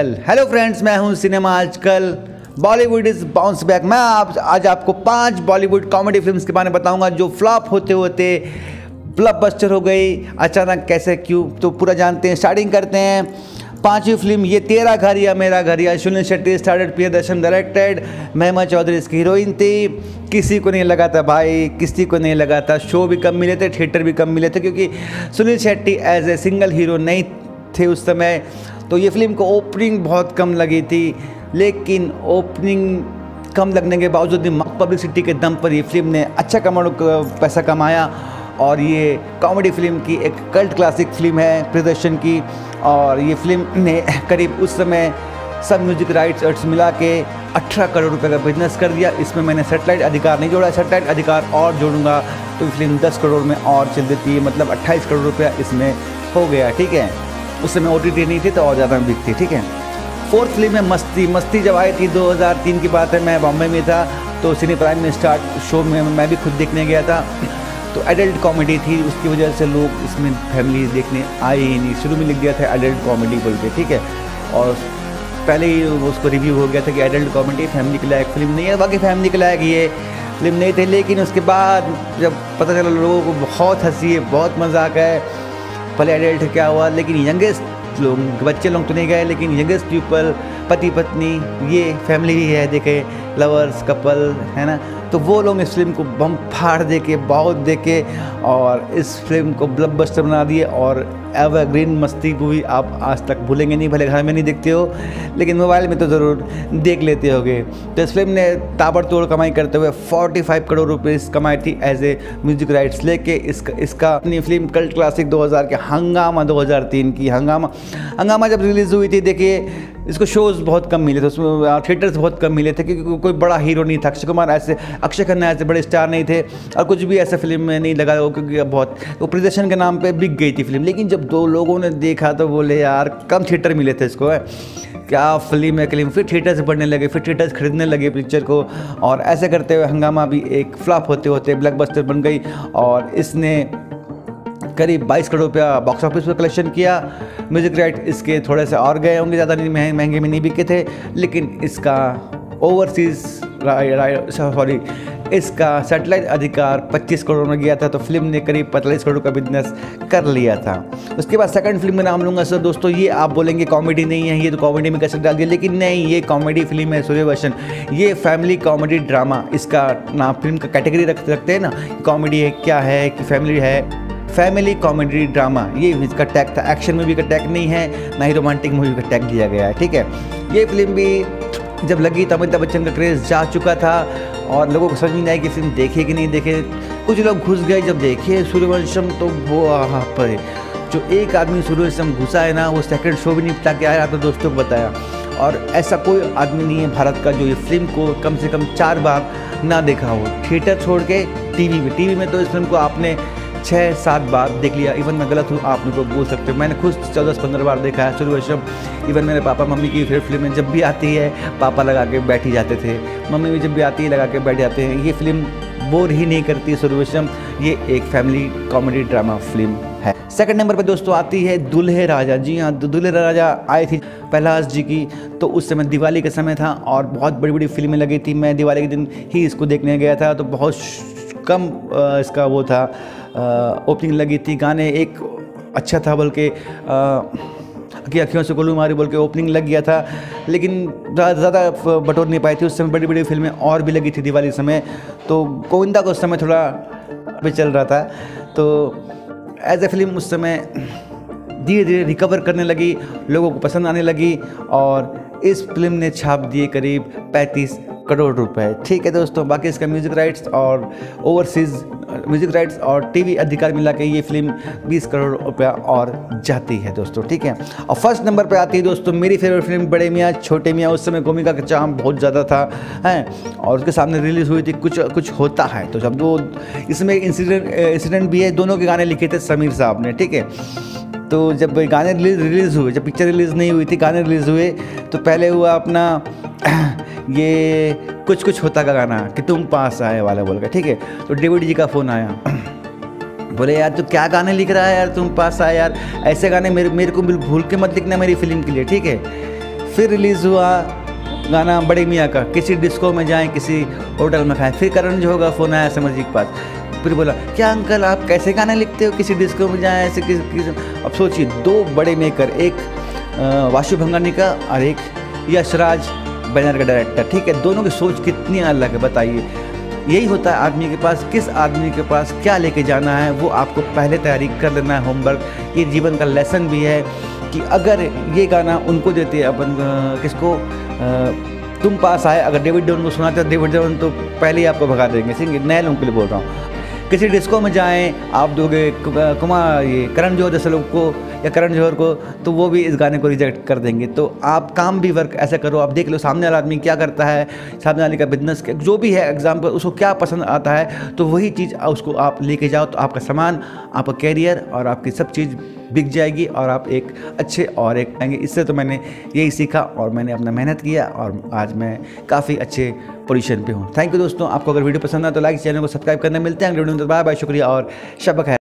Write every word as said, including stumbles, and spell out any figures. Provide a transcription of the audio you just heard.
Hello friends, मैं हूं cinema आजकल। Bollywood is bounce back. मैं आप, आज आपको पांच बॉलीवुड कॉमेडी फिल्म्स के बारे में बताऊंगा जो फ्लॉप होते होते ब्लॉकबस्टर हो गई अचानक, कैसे क्यों, तो पूरा जानते हैं। स्टार्टिंग करते हैं पांचवी फिल्म ये तेरा घर या मेरा घर या। सुनील शेट्टी स्टार्टेड, प्रियदर्शन डायरेक्टेड, महिमा चौधरी इसकी हीरोइन थी। किसी को नहीं लगा था भाई, किसी को नहीं लगा था। शो भी कम मिले थे, थिएटर भी कम मिले थे, क्योंकि Sunil Shetty as a single hero नहीं थे उस समय। तो ये फिल्म को ओपनिंग बहुत कम लगी थी, लेकिन ओपनिंग कम लगने के बावजूद भी पब्लिसिटी के दम पर ये फिल्म ने अच्छा कमा पैसा कमाया और ये कॉमेडी फिल्म की एक कल्ट क्लासिक फिल्म है प्रियदर्शन की। और ये फिल्म ने करीब उस समय सब म्यूजिक राइट्स अर्ट्स मिला के अठारह करोड़ रुपए का बिजनेस कर दिया। इसमें मैंने सेटेलाइट अधिकार नहीं जोड़ा, सेटेलाइट अधिकार और जोड़ूंगा तो फिल्म दस करोड़ में और चल देती है, मतलब अट्ठाईस करोड़ रुपया इसमें हो गया। ठीक है, उस समय ओ टी टी नहीं थी तो और ज़्यादा बिकती। ठीक है, फोर्थ फिल्म है मस्ती। मस्ती जब आई थी दो हज़ार तीन की बात है, मैं बॉम्बे में था तो सिने प्राइम में स्टार्ट शो में मैं भी खुद देखने गया था। तो एडल्ट कॉमेडी थी, उसकी वजह से लोग इसमें फैमिली देखने आई ही नहीं। शुरू में लिख दिया था एडल्ट कॉमेडी बोल के, ठीक है, और पहले ही उसको रिव्यू हो गया था कि एडल्ट कॉमेडी फैमिली के लायक फिल्म नहीं है। बाकी फैमिली के लायक ये फिल्म नहीं थी, लेकिन उसके बाद जब पता चला लोगों को बहुत हंसी है, बहुत मज़ा है। पहले एडल्ट क्या हुआ, लेकिन यंगेस्ट लोग, बच्चे लोग तो नहीं गए, लेकिन यंगेस्ट पीपल, पति पत्नी, ये फैमिली भी है, देखे लवर्स कपल है ना, तो वो लोग इस फिल्म को बम फाड़ दे के बहुत देखे और इस फिल्म को ब्लॉकबस्टर बना दिए। और एवरग्रीन मस्ती को भी आप आज तक भूलेंगे नहीं, भले घर में नहीं देखते हो लेकिन मोबाइल में तो ज़रूर देख लेते होगे। तो इस फिल्म ने ताबड़तोड़ कमाई करते हुए पैंतालीस करोड़ रुपए कमाई थी एज ए म्यूजिक राइट्स लेके। इसका इसका अपनी फिल्म कल्ट क्लासिक दो हज़ार के हंगामा दो हज़ार तीन की हंगामा हंगामा जब रिलीज़ हुई थी, देखिए इसको शोज़ बहुत कम मिले थे, उसमें थिएटर्स बहुत कम मिले थे, क्योंकि कोई बड़ा हीरो नहीं था। अक्षय कुमार ऐसे, अक्षय खन्ना ऐसे बड़े स्टार नहीं थे और कुछ भी ऐसे फिल्म में नहीं लगा वो, क्योंकि बहुत वो प्रदर्शन के नाम पे बिक गई थी फिल्म। लेकिन जब दो लोगों ने देखा तो बोले यार कम थिएटर मिले थे इसको, क्या फिल्म है क्लेम। फिर थिएटर्स पढ़ने लगे, फिर थिएटर्स खरीदने लगे पिक्चर को, और ऐसे करते हुए हंगामा भी एक फ्लॉप होते होते ब्लॉकबस्टर बन गई। और इसने करीब बाईस करोड़ रुपया बॉक्स ऑफिस पर कलेक्शन किया। म्यूजिक राइट इसके थोड़े से और गए होंगे, ज़्यादा नहीं, महंगे में नहीं बिके थे, लेकिन इसका ओवरसीज़ सॉरी इसका सैटेलाइट अधिकार पच्चीस करोड़ में गया था, तो फिल्म ने करीब पैंतालीस करोड़ का बिजनेस कर लिया था। उसके बाद सेकंड फिल्म में नाम लूँगा सर। दोस्तों ये आप बोलेंगे कॉमेडी नहीं है, ये तो कॉमेडी में कैसे डाल दिया, लेकिन नहीं, ये कॉमेडी फिल्म है। सूर्यवंशम ये फैमिली कॉमेडी ड्रामा, इसका नाम फिल्म का कैटेगरी रख रखते हैं ना, कॉमेडी है क्या है कि फैमिली है, फैमिली कॉमेडी ड्रामा, ये इसका टैग था। एक्शन मूवी का टैग नहीं है, ना ही रोमांटिक मूवी का टैग दिया गया है। ठीक है, ये फिल्म भी जब लगी तो अमिताभ बच्चन का क्रेज़ जा चुका था और लोगों को समझ नहीं आई कि फिल्म देखे कि नहीं देखे। कुछ लोग घुस गए, जब देखे सूर्यवंशम तो वो वहाँ पर जो एक आदमी सूर्यवंशम घुसा है ना, वो सेकेंड शो भी निपटा के आया था, दोस्तों को बताया। और ऐसा कोई आदमी नहीं है भारत का जो ये फिल्म को कम से कम चार बार ना देखा हो, थिएटर छोड़ के टीवी में। टीवी में तो इस फिल्म को आपने छः सात बार देख लिया। इवन मैं गलत हूँ, आप मेरे को बोल सकते हो, मैंने खुद चौदह पंद्रह बार देखा है सूर्यवंशम। इवन मेरे पापा मम्मी की फेवरेट फिल्म है, जब भी आती है पापा लगा के बैठ ही जाते थे, मम्मी भी जब भी आती है लगा के बैठ जाते हैं। ये फिल्म बोर ही नहीं करती सूर्यवंशम, ये एक फैमिली कॉमेडी ड्रामा फिल्म है। सेकंड नंबर पर दोस्तों आती है दुल्हे राजा। जी हाँ, दुल्हे राजा आई थी फैलाज जी की, तो उस समय दिवाली का समय था और बहुत बड़ी बड़ी फिल्में लगी थी। मैं दिवाली के दिन ही इसको देखने गया था, तो बहुत कम इसका वो था, ओपनिंग लगी थी। गाने एक अच्छा था, बल्कि अखियों से कुल्लू मारी बोल के ओपनिंग लग गया था, लेकिन ज़्यादा बटोर नहीं पाई थी। उस समय बड़ी बड़ी फिल्में और भी लगी थी दिवाली समय, तो गोविंदा का उस समय थोड़ा भी चल रहा था, तो एज ए फिल्म उस समय धीरे धीरे रिकवर करने लगी, लोगों को पसंद आने लगी और इस फिल्म ने छाप दिए करीब पैंतीस करोड़ रुपए। ठीक है दोस्तों, बाकी इसका म्यूज़िक राइट्स और ओवरसीज़ म्यूज़िक राइट्स और टीवी अधिकार मिला के ये फिल्म बीस करोड़ रुपया और जाती है दोस्तों। ठीक है, और फर्स्ट नंबर पे आती है दोस्तों मेरी फेवरेट फिल्म बड़े मियाँ छोटे मियाँ। उस समय गोविंदा का चार्म बहुत ज़्यादा था हैं, और उसके सामने रिलीज़ हुई थी कुछ कुछ होता है। तो जब वो इसमें इंसिडेंट इंसिडेंट भी है, दोनों के गाने लिखे थे समीर साहब ने। ठीक है, तो जब गाने रिलीज रिलीज़ हुए, जब पिक्चर रिलीज़ नहीं हुई थी, गाने रिलीज़ हुए, तो पहले हुआ अपना ये कुछ कुछ होता का गाना कि तुम पास आए वाला बोल के। ठीक है, तो डेविड जी का फ़ोन आया, बोले यार तू क्या गाने लिख रहा है यार, तुम पास आए यार, ऐसे गाने मेरे मेरे को भूल के मत लिखना मेरी फिल्म के लिए। ठीक है, फिर रिलीज़ हुआ गाना बड़े मियाँ का, किसी डिस्को में जाएं, किसी होटल में खाएं। फिर करण जौहर का फ़ोन आया समर जी के पास, फिर बोला क्या अंकल आप कैसे गाने लिखते हो, किसी डिस्को में जाएं ऐसे किस, किस अब सोचिए दो बड़े मेकर, एक वाशु भंगानी का और एक यशराज बैनर का डायरेक्टर, ठीक है, दोनों की सोच कितनी अलग है बताइए। यही होता है आदमी के पास, किस आदमी के पास क्या लेके जाना है वो आपको पहले तैयारी कर लेना है, होमवर्क। ये जीवन का लेसन भी है कि अगर ये गाना उनको देते अपन किसको आ, तुम पास आए, अगर डेविड धवन को सुनाते डेविड धवन तो पहले ही आपको भगा देंगे। सिंगर नए लोगों के लिए बोल रहा हूँ, किसी डिस्को में जाएं आप दोगे कुमार ये करण जौहर जैसे लोग को या करण जौहर को तो वो भी इस गाने को रिजेक्ट कर देंगे। तो आप काम भी वर्क ऐसा करो, आप देख लो सामने वाला आदमी क्या करता है, सामने वाले का बिजनेस जो भी है एग्जाम्पल उसको क्या पसंद आता है तो वही चीज़ उसको आप लेके जाओ, तो आपका सामान, आपका कैरियर और आपकी सब चीज़ बिक जाएगी और आप एक अच्छे और एक आएंगे। इससे तो मैंने यही सीखा और मैंने अपना मेहनत किया और आज मैं काफ़ी अच्छे पोजीशन पे हूँ। थैंक यू दोस्तों, आपको अगर वीडियो पसंद आए तो लाइक, चैनल को सब्सक्राइब करना। मिलते हैं अगले वीडियो में, बाय बाय, शुक्रिया और शब खैर।